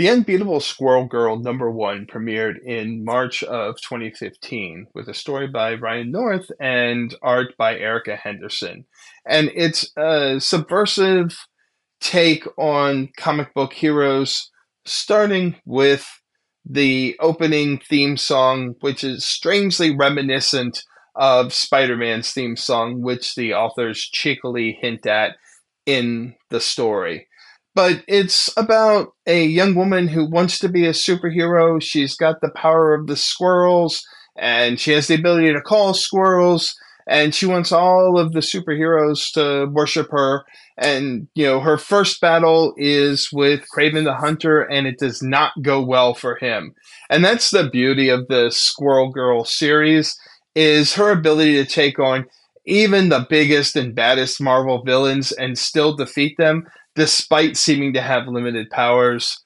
The Unbeatable Squirrel Girl #1 premiered in March of 2015 with a story by Ryan North and art by Erica Henderson. And it's a subversive take on comic book heroes, starting with the opening theme song, which is strangely reminiscent of Spider-Man's theme song, which the authors cheekily hint at in the story. But it's about a young woman who wants to be a superhero. She's got the power of the squirrels, and she has the ability to call squirrels, and she wants all of the superheroes to worship her. And, you know, her first battle is with Kraven the Hunter, and it does not go well for him. And that's the beauty of the Squirrel Girl series, is her ability to take on even the biggest and baddest Marvel villains and still defeat them, despite seeming to have limited powers.